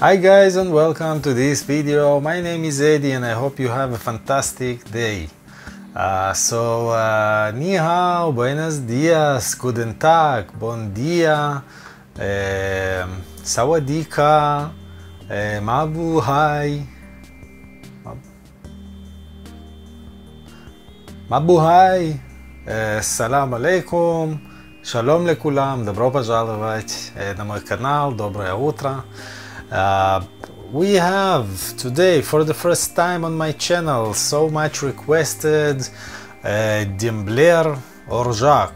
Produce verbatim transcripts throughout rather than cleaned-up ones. Hi guys and welcome to this video. My name is Eddie and I hope you have a fantastic day. Uh, so, uh, ni hao, buenos dias, guten tag, bon dia, eh, sawadika, eh, mabu hai, mabu hai, eh, salam alaikum, shalom lekulam, добро пожаловать на мой канал, доброе утро. Uh, we have today, for the first time on my channel, so much requested uh, Denberel Oorzhak.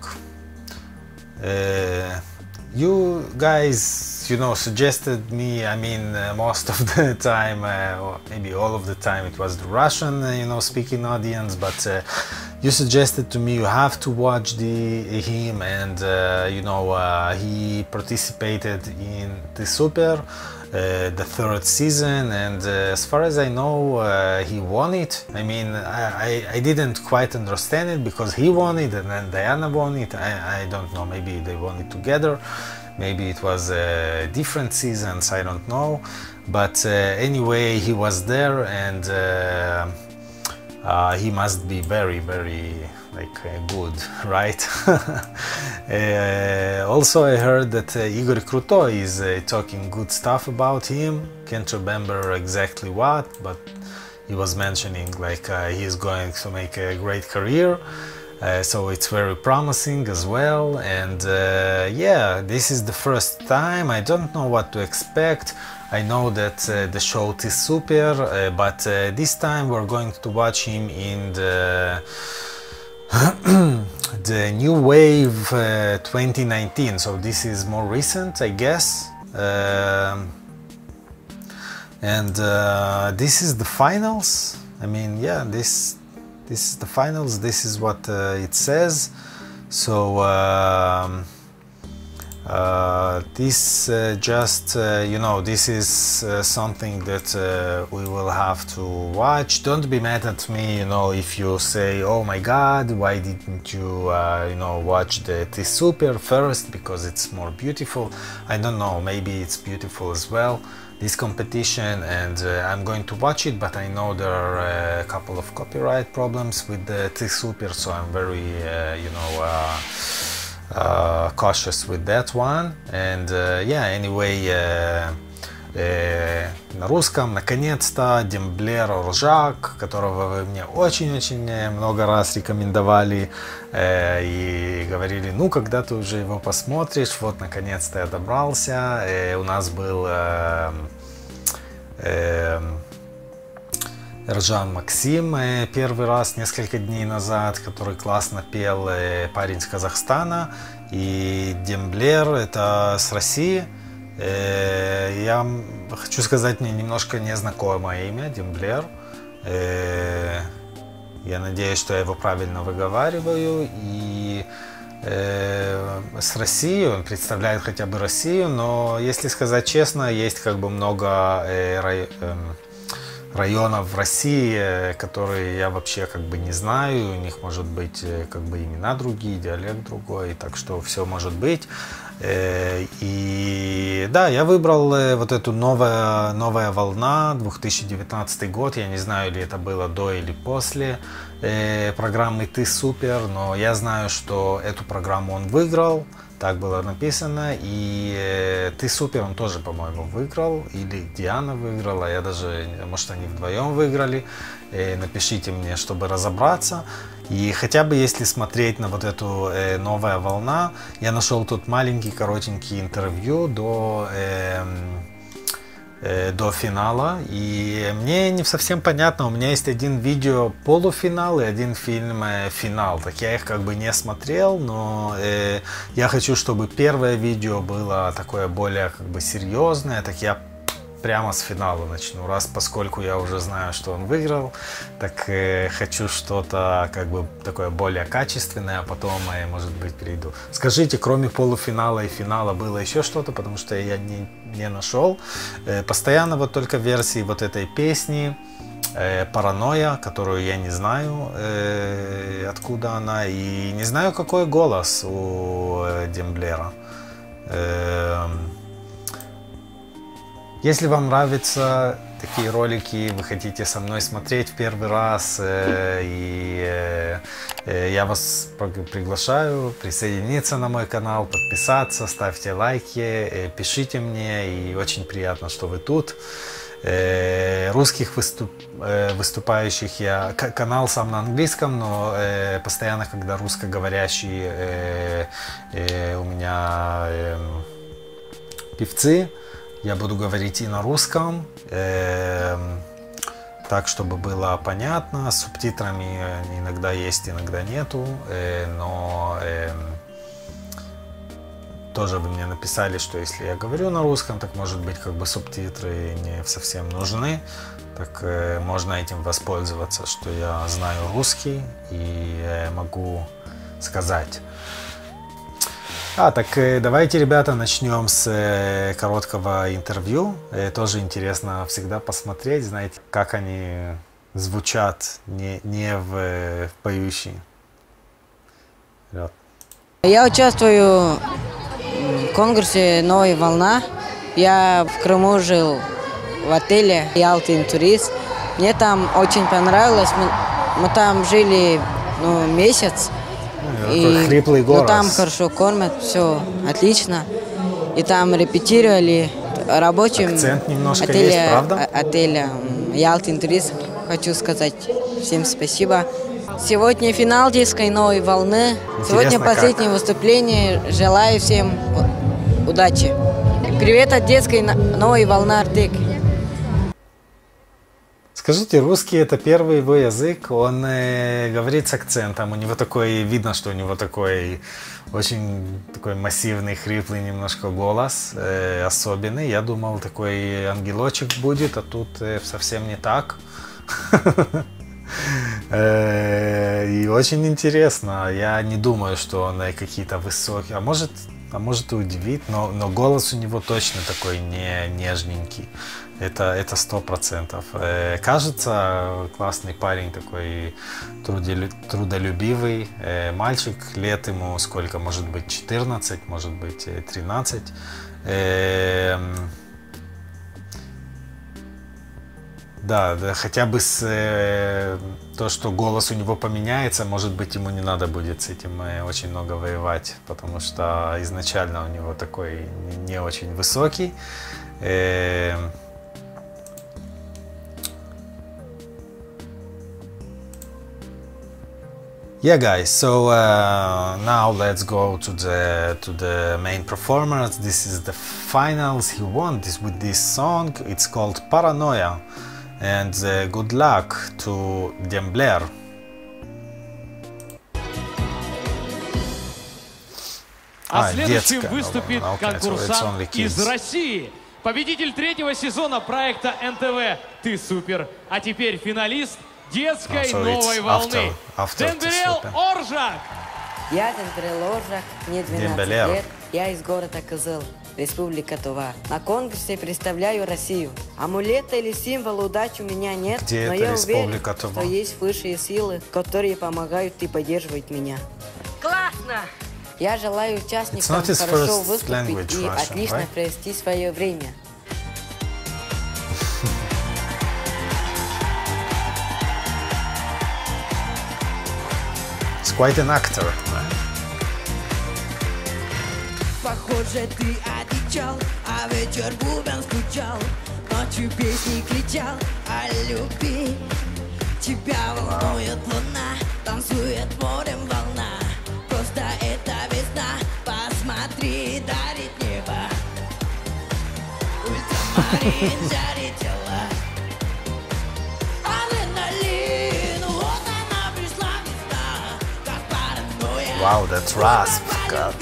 Uh, you guys, you know, suggested me. I mean, uh, most of the time, uh, or maybe all of the time, it was the Russian, uh, you know, speaking audience. But uh, you suggested to me you have to watch the him, and uh, you know, uh, he participated in Ты супер. Uh, the third season, and uh, as far as I know, uh, he won it. I mean, I, I, I didn't quite understand it because he won it and then Diana won it. I, I don't know, maybe they won it together, maybe it was uh, different seasons, I don't know. But uh, anyway, he was there, and uh, uh, he must be very, very like uh, good, right? uh, also, I heard that uh, Igor Krutoy is uh, talking good stuff about him. Can't remember exactly what, but he was mentioning like uh, he is going to make a great career. Uh, so it's very promising as well. And uh, yeah, this is the first time. I don't know what to expect. I know that uh, the show is super, uh, but uh, this time we're going to watch him in the the new wave uh, twenty nineteen, so this is more recent, I guess. Uh, and uh, this is the finals. I mean, yeah, this this is the finals. This is what uh, it says. So uh, uh, this uh, just uh, you know, this is uh, something that uh, we will have to watch. Don't be mad at me, you know, if you say, oh my god, why didn't you uh, you know, watch the Ты супер first because it's more beautiful. I don't know, maybe it's beautiful as well, this competition, and uh, I'm going to watch it, but I know there are uh, a couple of copyright problems with the Ты супер, so I'm very uh, you know uh, Uh, cautious with that one. And uh, yeah, anyway, uh, uh, на русском наконец-то Denberel Oorzhak, которого вы мне очень-очень много раз рекомендовали uh, и говорили, ну когда ты уже его посмотришь, вот наконец-то я добрался. Uh, у нас был uh, uh, Ржан Максим первый раз несколько дней назад, который классно пел, парень с Казахстана, и Denberel это с России. Я хочу сказать, мне немножко незнакомое имя Denberel. Я надеюсь, что я его правильно выговариваю. И с Россией, он представляет хотя бы Россию, но если сказать честно, есть как бы много районов в России, которые я вообще как бы не знаю, у них может быть как бы имена другие, диалект другой, так что все может быть. И да, я выбрал вот эту новая, новая волна, две тысячи девятнадцатый год, я не знаю, ли это было до или после программы Ты супер, но я знаю, что эту программу он выиграл, так было написано, и Ты супер он тоже, по-моему, выиграл, или Диана выиграла, я даже, может, они вдвоем выиграли. Напишите мне, чтобы разобраться. И хотя бы если смотреть на вот эту э, новая волна, я нашел тут маленький коротенький интервью до э, э, до финала, и мне не совсем понятно, у меня есть один видео полуфинал и один фильм э, финал, так я их как бы не смотрел, но э, я хочу, чтобы первое видео было такое более как бы серьезное, так я прямо с финала начну, раз поскольку я уже знаю, что он выиграл, так э, хочу что-то как бы такое более качественное, а потом э, может быть перейду. Скажите, кроме полуфинала и финала было еще что-то, потому что я не, не нашел. Э, постоянно вот только версии вот этой песни э, «Паранойя», которую я не знаю, э, откуда она, и не знаю, какой голос у э, Демблера. Э, если вам нравятся такие ролики, вы хотите со мной смотреть в первый раз, э, и э, э, я вас приглашаю присоединиться на мой канал, подписаться, ставьте лайки, э, пишите мне, и очень приятно, что вы тут. Э, русских выступ, э, выступающих я... Канал сам на английском, но э, постоянно, когда русскоговорящие э, э, у меня э, певцы, я буду говорить и на русском, э, так, чтобы было понятно. С субтитрами иногда есть, иногда нету, э, но э, тоже вы мне написали, что если я говорю на русском, так, может быть, как бы субтитры не совсем нужны, так э, можно этим воспользоваться, что я знаю русский и э, могу сказать. А, так давайте, ребята, начнем с э, короткого интервью. Э, тоже интересно всегда посмотреть, знаете, как они звучат не, не в, в поющие. Вперед. Я участвую в конкурсе «Новая волна». Я в Крыму жил в отеле «Ялтин Турист». Мне там очень понравилось. Мы, мы там жили, ну, месяц. И, хриплый город. Ну, там хорошо кормят, все отлично. И там репетировали рабочим отеля, отеля «Ялтин Турист». Хочу сказать всем спасибо. Сегодня финал детской «Новой волны». Интересно, сегодня последнее как? выступление. Желаю всем удачи. Привет от детской «Новой волны» Артеки. Скажите, русский — это первый его язык, он э, говорит с акцентом, у него такой, видно, что у него такой очень такой массивный, хриплый немножко голос, э, особенный. Я думал, такой ангелочек будет, а тут э, совсем не так. И очень интересно, я не думаю, что он какие-то высокие, а может... А может и удивит, но, но голос у него точно такой не нежненький. Это сто процентов. Э, кажется, классный парень такой, трудолю, трудолюбивый. Э, мальчик, лет ему сколько? Может быть четырнадцать, может быть тринадцать. Э, Да, да, хотя бы с, э, то, что голос у него поменяется, может быть, ему не надо будет с этим э, очень много воевать, потому что изначально у него такой не очень высокий. Э, Yeah, guys. So uh, now let's go to the to the main performers. This is the finals. He won this with this song. It's called Paranoia. And uh, good luck to Denberel. А следующим выступит конкурсант из России, победитель третьего сезона проекта эн тэ вэ «Ты супер». А теперь финалист детской «Новой волны» Денберел Oorzhak. Я Денберел Oorzhak, мне двенадцать лет. Я из города Кызыл, Республика Тува. На конкурсе представляю Россию. Амулета или символа удач у меня нет, Где но я уверен, Тува? что есть высшие силы, которые помогают и поддерживают меня. Классно! Я желаю участникам хорошо выступить и Russian, отлично right? провести свое время. Quite an actor. Похоже, ты одичал, а вечер бубен стучал, ночью песни кричал о любви. Тебя волнует луна, танцует морем волна. Просто это весна, посмотри, дарит небо. Ультрамарин жарит тела. Wow, that's rasp, God.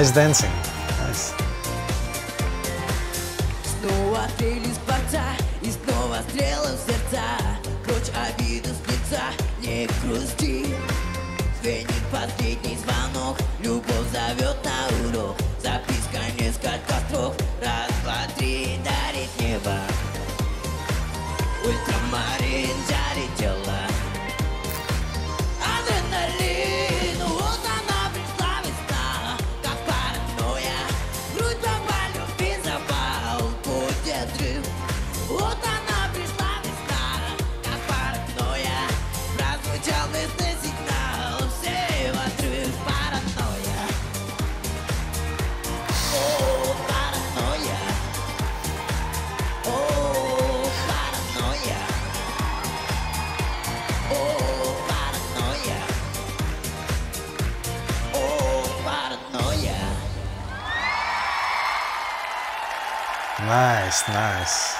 Nice dancing. Nice. Снова стрель из борта, и снова стрелы в сердца. Прочь обиду с лица, не грусти. Звенит последний звонок, любовь зовет на урок. Записка несколько строк, раз, два, три, дарит небо. Ультрамарин жарит тело. Адреналин, вот она пришла весна, как паранойя, грудь попалю в безопал, будет жив. Вот она пришла весна, как паранойя, прозвучал местный сигнал, все его жив. Паранойя, о, паранойя, о, паранойя, о, паранойя. Nice, nice.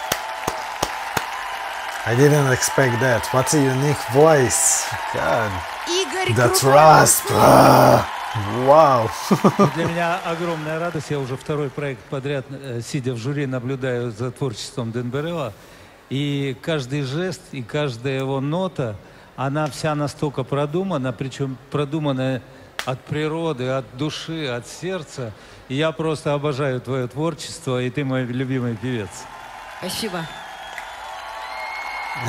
I didn't expect that. What a unique voice. God. Игорь The Крутой. Trust. Wow. Для меня огромная радость. Я уже второй проект подряд, сидя в жюри, наблюдаю за творчеством Денберела. И каждый жест, и каждая его нота, она вся настолько продумана, причем продумана от природы, от души, от сердца. Я просто обожаю твое творчество, и ты мой любимый певец. Спасибо.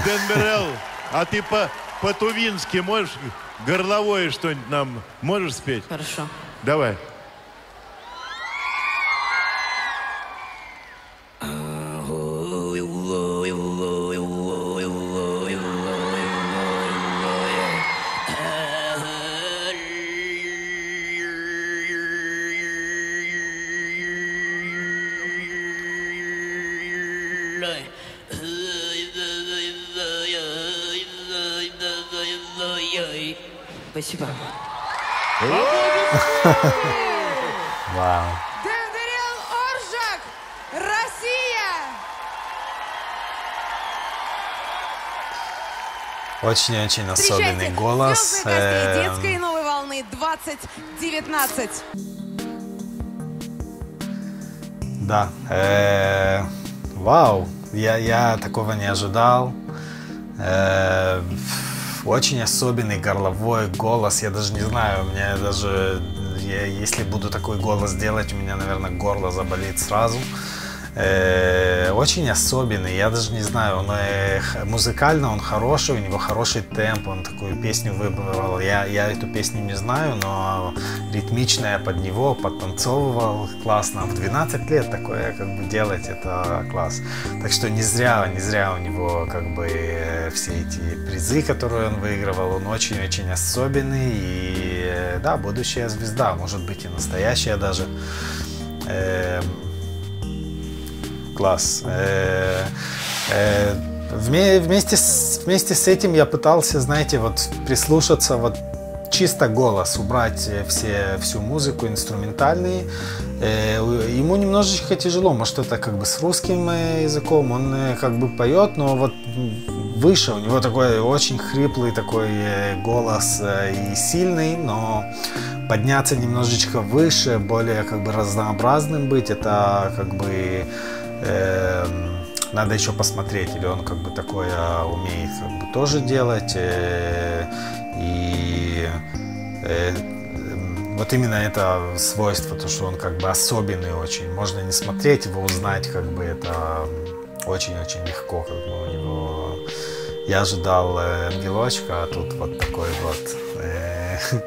Денберел, а ты по-тувински можешь горловое что-нибудь нам можешь спеть? Хорошо. Давай. Спасибо. Вау. Денберел Oorzhak, Россия! Очень-очень особенный голос. Звездные гости детской новой волны двадцать девятнадцать. Да. Э-э- вау. Я, я такого не ожидал. Э-э- Очень особенный горловой голос, я даже не знаю, у меня даже, я, если буду такой голос делать, у меня, наверное, горло заболит сразу. Э, очень особенный, я даже не знаю, он, э, музыкально он хороший, у него хороший темп, он такую песню выбрал, я, я эту песню не знаю, но ритмично я под него подтанцовывал, классно, в двенадцать лет такое как бы делать, это класс. Так что не зря, не зря у него как бы все эти призы, которые он выигрывал, он очень-очень особенный и, да, будущая звезда, может быть и настоящая даже. Э, Класс. Э, э, вместе, с, вместе с этим я пытался, знаете, вот прислушаться, вот чисто голос, убрать все, всю музыку, инструментальные. Э, ему немножечко тяжело, может это как бы с русским языком, он как бы поет, но вот выше, у него такой очень хриплый такой голос и сильный, но подняться немножечко выше, более как бы разнообразным быть, это как бы... Надо еще посмотреть, или он как бы такое умеет как бы тоже делать. И вот именно это свойство, то что он как бы особенный очень. Можно не смотреть его, узнать как бы это очень-очень легко. Как бы у него... Я ожидал ангелочка, а тут вот такой вот.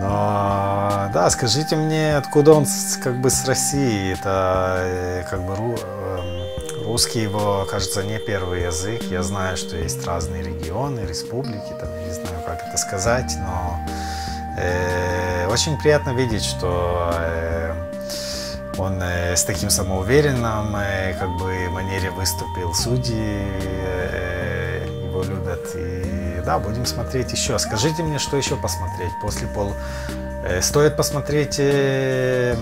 Но, да, скажите мне, откуда он как бы с России, это как бы ру, русский его, кажется, не первый язык, я знаю, что есть разные регионы, республики, там, я не знаю, как это сказать, но э, очень приятно видеть, что э, он э, с таким самоуверенным э, как бы манере выступил, судьи э, его любят и... Да, будем смотреть еще. Скажите мне, что еще посмотреть после пол. Э, стоит посмотреть э,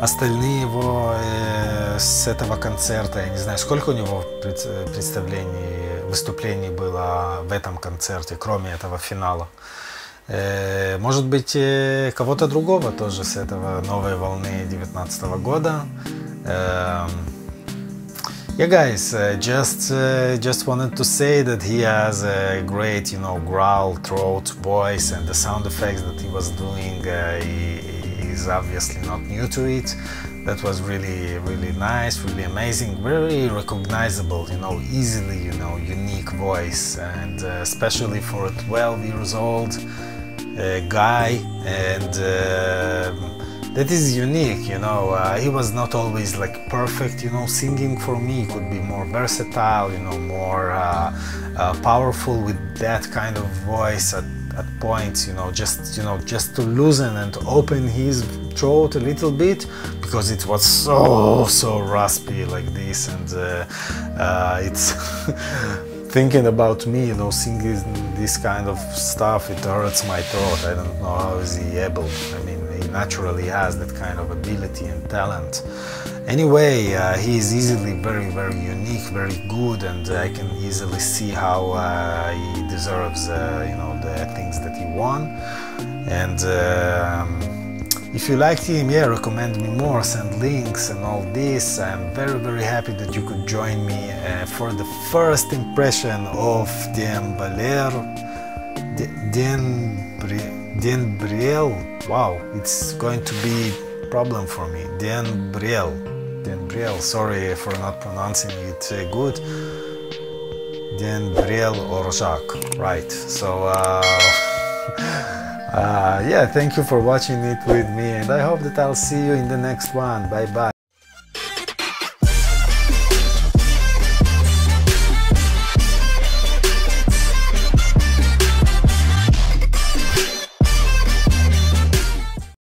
остальные его э, с этого концерта. Я не знаю, сколько у него пред, представлений, выступлений было в этом концерте, кроме этого финала. Может быть, кого-то другого тоже с этого новой волны девятнадцатого года. Yeah, guys, uh, just uh, just wanted to say that he has a great, you know, growl, throat, voice, and the sound effects that he was doing uh, he is obviously not new to it. That was really, really nice, really amazing, very recognizable, you know, easily, you know, unique voice, and uh, especially for a twelve years old uh, guy, and. Uh, That is unique, you know, uh, he was not always like perfect, you know, singing for me could be more versatile, you know, more uh, uh, powerful with that kind of voice at, at points, you know, just, you know, just to loosen and open his throat a little bit, because it was so, so raspy like this, and uh, uh, it's... Thinking about me, you know, singing this kind of stuff, it hurts my throat. I don't know how is he able. I mean, he naturally has that kind of ability and talent. Anyway, uh, he is easily very, very unique, very good, and I can easily see how uh, he deserves, uh, you know, the things that he won. And. Um, If you liked him, yeah, recommend me more, send links and all this. I'm very, very happy that you could join me uh, for the first impression of Denberel, Denberel, wow, it's going to be a problem for me, Denberel, Denberel, sorry for not pronouncing it uh, good, Denberel Oorzhak, right, so... Uh, Uh, yeah, thank you for watching it with me, and I hope that I'll see you in the next one. Bye bye.